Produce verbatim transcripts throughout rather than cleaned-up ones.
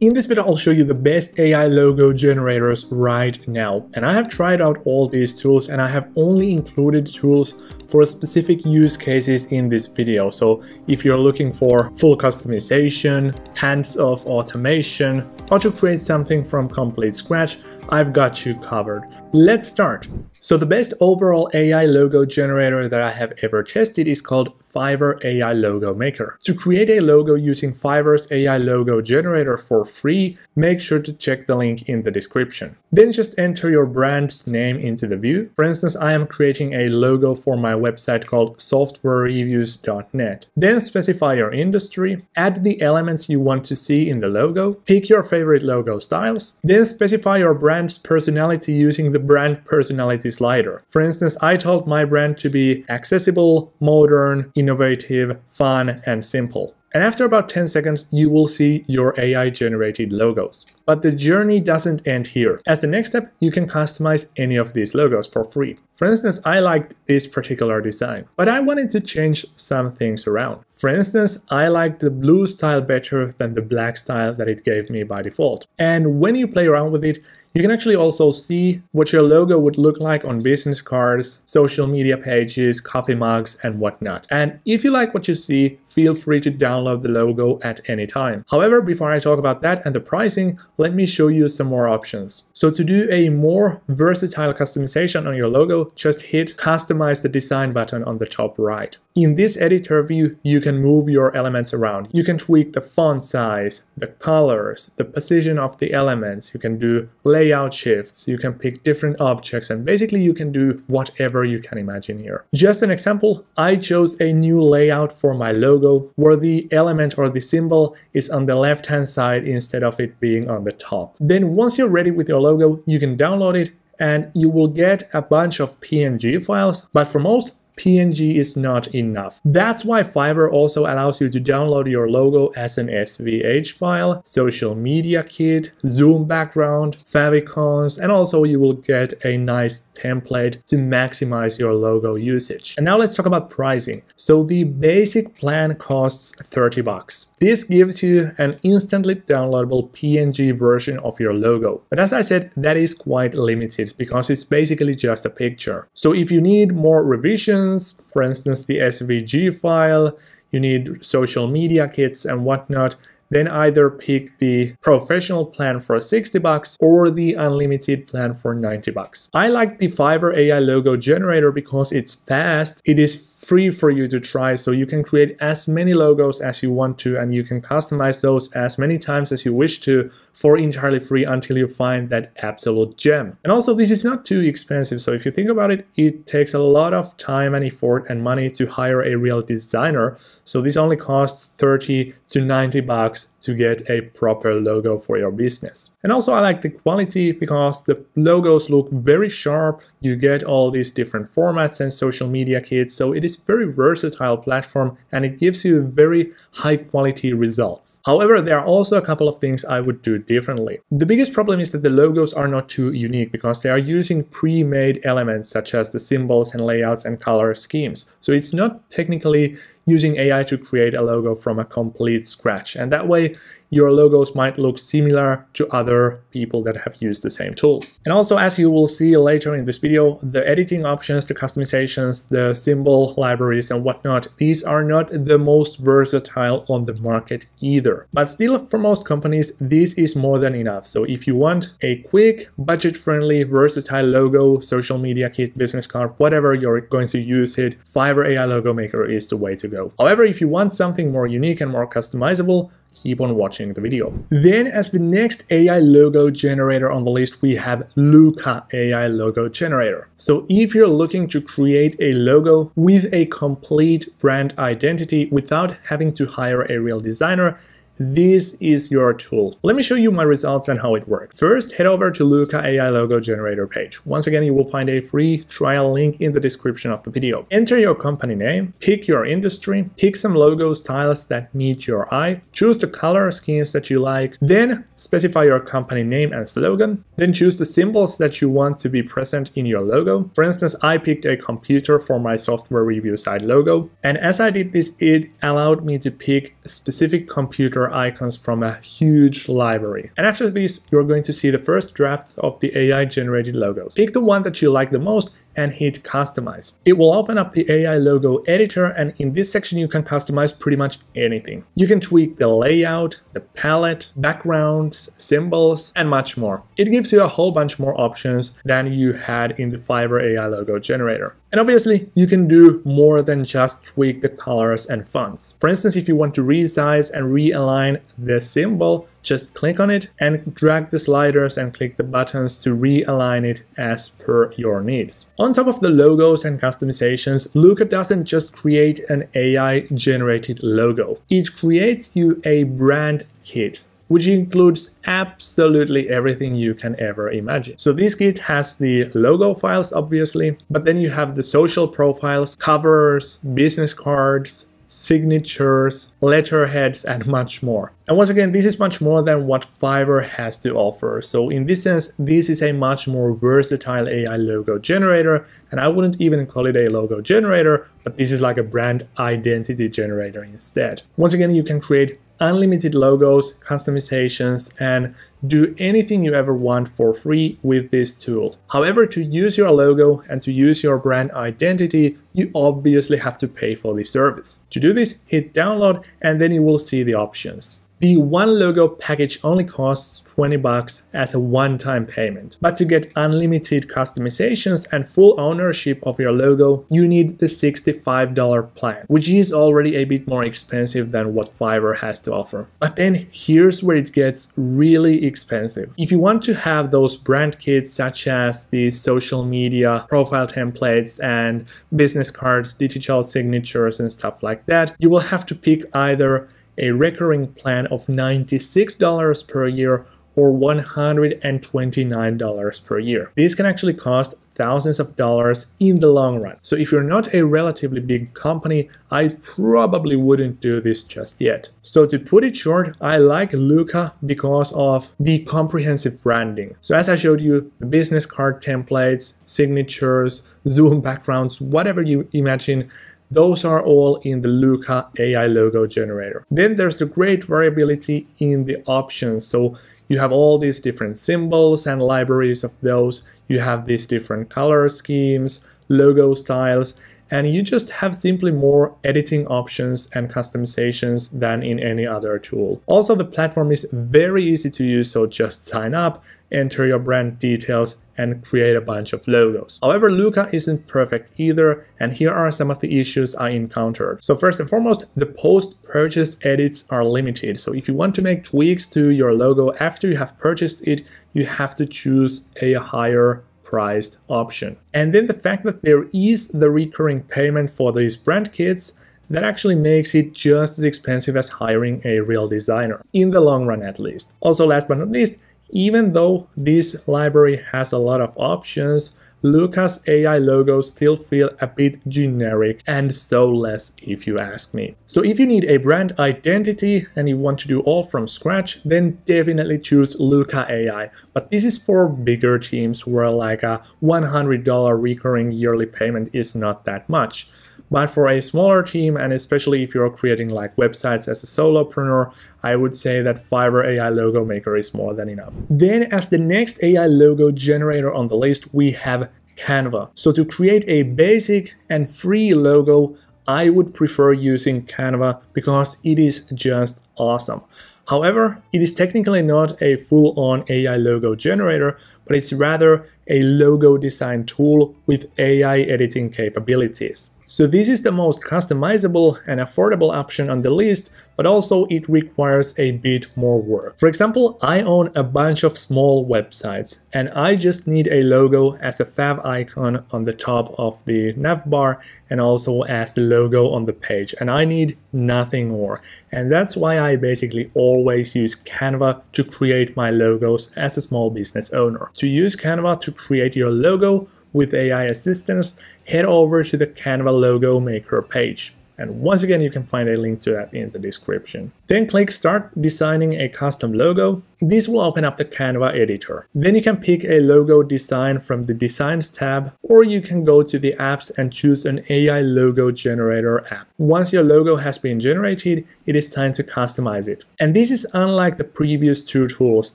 In this video, I'll show you the best A I logo generators right now. And I have tried out all these tools, and I have only included tools for specific use cases in this video. So if you're looking for full customization, hands-off automation, or to create something from complete scratch, I've got you covered. Let's start. So the best overall A I logo generator that I have ever tested is called Fiverr A I Logo Maker. To create a logo using Fiverr's A I logo generator for free, make sure to check the link in the description. Then just enter your brand's name into the view. For instance, I am creating a logo for my website called software reviews dot net. Then specify your industry, add the elements you want to see in the logo, pick your favorite logo styles, then specify your brand's personality using the brand personality slider. For instance, I told my brand to be accessible, modern, innovative, fun, and simple. And after about ten seconds, you will see your A I-generated logos. But the journey doesn't end here. As the next step, you can customize any of these logos for free. For instance, I liked this particular design, but I wanted to change some things around. For instance, I liked the blue style better than the black style that it gave me by default. And when you play around with it, you can actually also see what your logo would look like on business cards, social media pages, coffee mugs, and whatnot. And if you like what you see, feel free to download the logo at any time. However, before I talk about that and the pricing, let me show you some more options. So to do a more versatile customization on your logo, just hit Customize the Design button on the top right. In this editor view, you can move your elements around. You can tweak the font size, the colors, the position of the elements. You can do layout shifts. You can pick different objects, and basically you can do whatever you can imagine here. Just an example, I chose a new layout for my logo where the element or the symbol is on the left-hand side instead of it being on the top. Then once you're ready with your logo, you can download it and you will get a bunch of P N G files, but for most, P N G is not enough. That's why Fiverr also allows you to download your logo as an S V H file, social media kit, zoom background, favicons, and also you will get a nice template to maximize your logo usage. And now let's talk about pricing. So the basic plan costs thirty bucks. This gives you an instantly downloadable P N G version of your logo. But as I said, that is quite limited because it's basically just a picture. So if you need more revisions, for instance, the S V G file, you need social media kits and whatnot, then either pick the professional plan for sixty bucks or the unlimited plan for ninety bucks. I like the Fiverr A I logo generator because it's fast, it is free for you to try, so you can create as many logos as you want to, and you can customize those as many times as you wish to for entirely free until you find that absolute gem. And also, this is not too expensive, so if you think about it, it takes a lot of time and effort and money to hire a real designer, so this only costs thirty to ninety bucks to get a proper logo for your business. And also I like the quality because the logos look very sharp. You get all these different formats and social media kits, so it is a very versatile platform and it gives you very high quality results. However, there are also a couple of things I would do differently. The biggest problem is that the logos are not too unique because they are using pre-made elements such as the symbols and layouts and color schemes. So it's not technically using A I to create a logo from a complete scratch. And that way, your logos might look similar to other people that have used the same tool. And also, as you will see later in this video, the editing options, the customizations, the symbol libraries and whatnot, these are not the most versatile on the market either. But still, for most companies, this is more than enough. So if you want a quick, budget-friendly, versatile logo, social media kit, business card, whatever you're going to use it, Fiverr A I Logo Maker is the way to go. However, if you want something more unique and more customizable, keep on watching the video. Then as the next A I logo generator on the list, we have Looka A I logo generator. So if you're looking to create a logo with a complete brand identity without having to hire a real designer, this is your tool. Let me show you my results and how it works. First, head over to Looka A I logo generator page. Once again, you will find a free trial link in the description of the video. Enter your company name, pick your industry, pick some logo styles that meet your eye, choose the color schemes that you like, then specify your company name and slogan, then choose the symbols that you want to be present in your logo. For instance, I picked a computer for my software review site logo. And as I did this, it allowed me to pick a specific computer more icons from a huge library. And after this, you're going to see the first drafts of the A I-generated logos. Pick the one that you like the most and hit customize. It will open up the A I logo editor, and in this section you can customize pretty much anything. You can tweak the layout, the palette, backgrounds, symbols, and much more. It gives you a whole bunch more options than you had in the Fiverr A I logo generator. And obviously, you can do more than just tweak the colors and fonts. For instance, if you want to resize and realign the symbol, just click on it and drag the sliders and click the buttons to realign it as per your needs. On top of the logos and customizations, Looka doesn't just create an A I-generated logo. It creates you a brand kit, which includes absolutely everything you can ever imagine. So this kit has the logo files, obviously, but then you have the social profiles, covers, business cards, signatures, letterheads, and much more. And once again, this is much more than what Fiverr has to offer. So in this sense, this is a much more versatile A I logo generator, and I wouldn't even call it a logo generator, but this is like a brand identity generator instead. Once again, you can create unlimited logos, customizations, and do anything you ever want for free with this tool. However, to use your logo and to use your brand identity, you obviously have to pay for the service. To do this, hit download, and then you will see the options. The one logo package only costs twenty bucks as a one-time payment. But to get unlimited customizations and full ownership of your logo, you need the sixty-five dollar plan, which is already a bit more expensive than what Fiverr has to offer. But then here's where it gets really expensive. If you want to have those brand kits such as the social media, profile templates, and business cards, digital signatures, and stuff like that, you will have to pick either a recurring plan of ninety-six dollars per year or one hundred twenty-nine dollars per year. This can actually cost thousands of dollars in the long run. So if you're not a relatively big company, I probably wouldn't do this just yet. So to put it short, I like Looka because of the comprehensive branding. So as I showed you, the business card templates, signatures, Zoom backgrounds, whatever you imagine, those are all in the Looka A I logo generator. Then there's the great variability in the options. So you have all these different symbols and libraries of those. You have these different color schemes, logo styles, and you just have simply more editing options and customizations than in any other tool. Also, the platform is very easy to use, so just sign up, enter your brand details, and create a bunch of logos. However, Looka isn't perfect either, and here are some of the issues I encountered. So first and foremost, the post-purchase edits are limited. So if you want to make tweaks to your logo after you have purchased it, you have to choose a higher priced option. And then the fact that there is the recurring payment for these brand kits, that actually makes it just as expensive as hiring a real designer, in the long run at least. Also, last but not least, even though this library has a lot of options, Looka's A I logos still feel a bit generic, and so less if you ask me. So if you need a brand identity and you want to do all from scratch, then definitely choose Looka A I. But this is for bigger teams where like a one hundred dollar recurring yearly payment is not that much. But for a smaller team, and especially if you're creating like websites as a solopreneur, I would say that Fiverr A I Logo Maker is more than enough. Then as the next A I logo generator on the list, we have Canva. So to create a basic and free logo, I would prefer using Canva because it is just awesome. However, it is technically not a full-on A I logo generator, but it's rather a logo design tool with A I editing capabilities. So this is the most customizable and affordable option on the list, but also it requires a bit more work. For example, I own a bunch of small websites, and I just need a logo as a fav icon on the top of the navbar and also as the logo on the page, and I need nothing more. And that's why I basically always use Canva to create my logos as a small business owner. To use Canva to create your logo with A I assistance, head over to the Canva Logo Maker page. And once again, you can find a link to that in the description. Then click Start Designing a Custom Logo. This will open up the Canva editor. Then you can pick a logo design from the Designs tab, or you can go to the apps and choose an A I logo generator app. Once your logo has been generated, it is time to customize it. And this is unlike the previous two tools,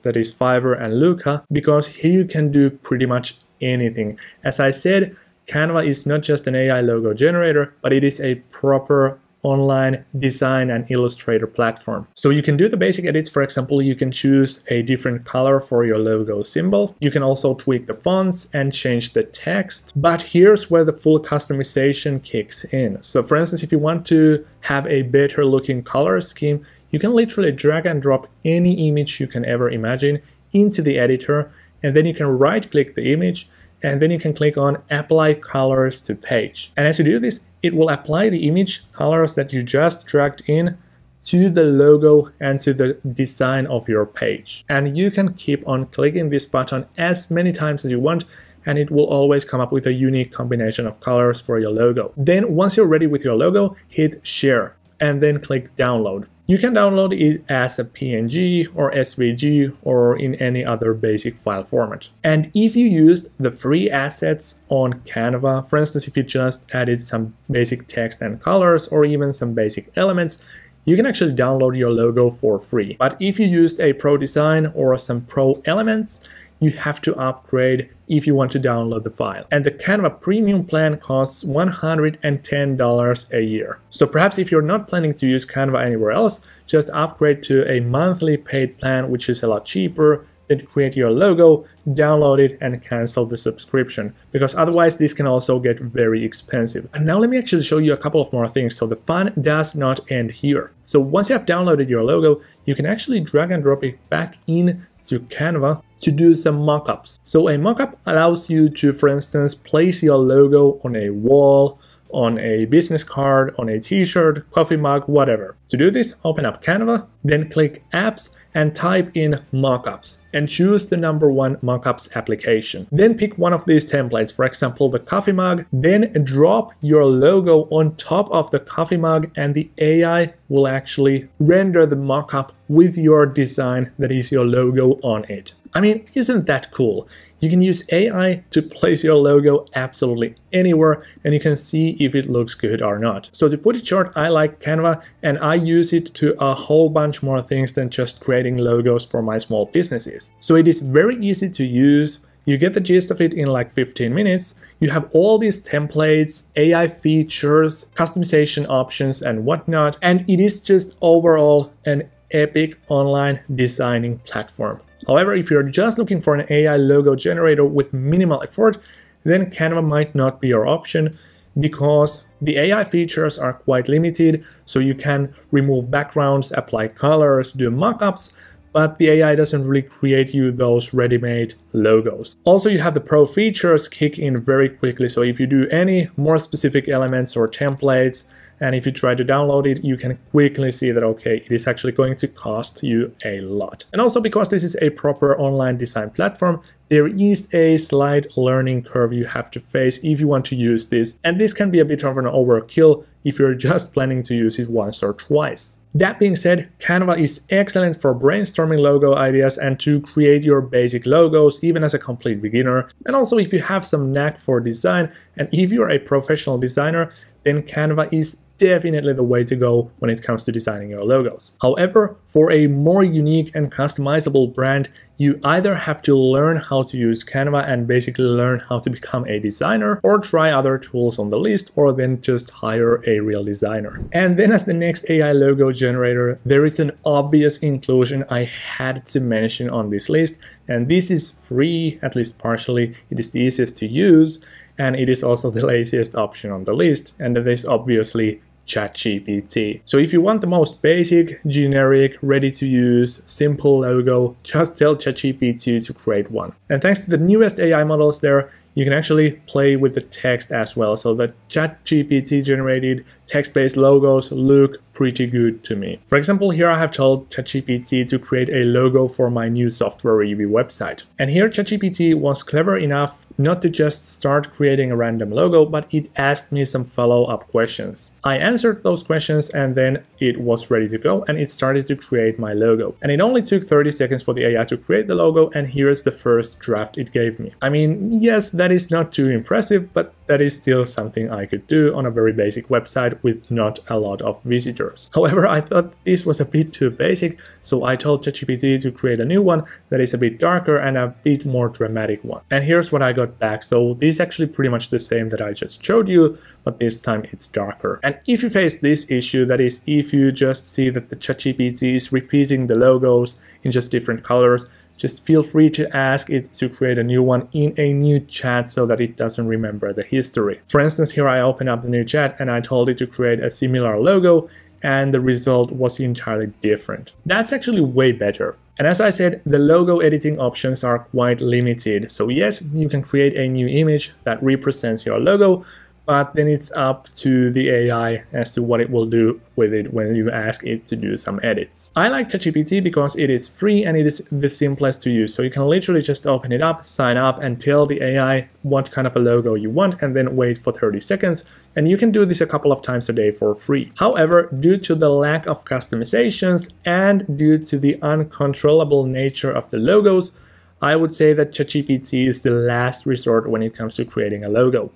that is Fiverr and Looka, because here you can do pretty much anything. As I said, Canva is not just an A I logo generator, but it is a proper online design and illustrator platform. So you can do the basic edits. For example, you can choose a different color for your logo symbol. You can also tweak the fonts and change the text. But here's where the full customization kicks in. So for instance, if you want to have a better looking color scheme, you can literally drag and drop any image you can ever imagine into the editor, and then you can right click the image, and then you can click on Apply Colors to Page. And as you do this, it will apply the image colors that you just dragged in to the logo and to the design of your page. And you can keep on clicking this button as many times as you want, and it will always come up with a unique combination of colors for your logo. Then once you're ready with your logo, hit Share and then click Download. You can download it as a P N G or S V G or in any other basic file format. And if you used the free assets on Canva, for instance, if you just added some basic text and colors or even some basic elements, you can actually download your logo for free. But if you used a pro design or some pro elements, you have to upgrade if you want to download the file. And the Canva Premium plan costs one hundred ten dollars a year. So perhaps if you're not planning to use Canva anywhere else, just upgrade to a monthly paid plan, which is a lot cheaper. Then create your logo, download it, and cancel the subscription, because otherwise this can also get very expensive. And now let me actually show you a couple of more things. So the fun does not end here. So once you have downloaded your logo, you can actually drag and drop it back in to Canva to do some mock-ups. So a mock-up allows you to, for instance, place your logo on a wall, on a business card, on a t-shirt, coffee mug, whatever. To do this, open up Canva, then click Apps and type in Mockups and choose the number one Mockups application. Then pick one of these templates, for example, the coffee mug, then drop your logo on top of the coffee mug, and the A I will actually render the mockup with your design that is your logo on it. I mean, isn't that cool? You can use A I to place your logo absolutely anywhere, and you can see if it looks good or not. So to put it short, I like Canva, and I use it to a whole bunch more things than just creating logos for my small businesses. So it is very easy to use. You get the gist of it in like fifteen minutes. You have all these templates, A I features, customization options, and whatnot. And it is just overall an epic online designing platform. However, if you're just looking for an A I logo generator with minimal effort, then Canva might not be your option, because the A I features are quite limited. So you can remove backgrounds, apply colors, do mockups, but the A I doesn't really create you those ready-made logos. Also, you have the pro features kick in very quickly. So if you do any more specific elements or templates, and if you try to download it, you can quickly see that, okay, it is actually going to cost you a lot. And also because this is a proper online design platform, there is a slight learning curve you have to face if you want to use this. And this can be a bit of an overkill if you're just planning to use it once or twice. That being said, Canva is excellent for brainstorming logo ideas and to create your basic logos, even as a complete beginner. And also if you have some knack for design, and if you're a professional designer, then Canva is definitely the way to go when it comes to designing your logos. However, for a more unique and customizable brand, you either have to learn how to use Canva and basically learn how to become a designer, or try other tools on the list, or then just hire a real designer. And then as the next A I logo generator, there is an obvious inclusion I had to mention on this list, and this is free, at least partially. It is the easiest to use, and it is also the laziest option on the list, and that is obviously ChatGPT. So if you want the most basic, generic, ready-to-use, simple logo, just tell ChatGPT to create one. And thanks to the newest A I models there, you can actually play with the text as well. So the ChatGPT generated text-based logos look pretty good to me. For example, here I have told ChatGPT to create a logo for my new software review website. And here ChatGPT was clever enough not to just start creating a random logo, but it asked me some follow-up questions. I answered those questions and then it was ready to go and it started to create my logo. And it only took thirty seconds for the A I to create the logo, and here's the first draft it gave me. I mean, yes, that is not too impressive, but that is still something I could do on a very basic website with not a lot of visitors. However, I thought this was a bit too basic, so I told ChatGPT to create a new one that is a bit darker and a bit more dramatic one. And here's what I got back. So this is actually pretty much the same that I just showed you, but this time it's darker. And if you face this issue, that is, if you just see that the ChatGPT is repeating the logos in just different colors, just feel free to ask it to create a new one in a new chat so that it doesn't remember the history. For instance, here I open up the new chat and I told it to create a similar logo, and the result was entirely different. That's actually way better. And as I said, the logo editing options are quite limited. So yes, you can create a new image that represents your logo, but then it's up to the A I as to what it will do with it when you ask it to do some edits. I like ChatGPT because it is free and it is the simplest to use. So you can literally just open it up, sign up, and tell the A I what kind of a logo you want, and then wait for thirty seconds. And you can do this a couple of times a day for free. However, due to the lack of customizations and due to the uncontrollable nature of the logos, I would say that ChatGPT is the last resort when it comes to creating a logo.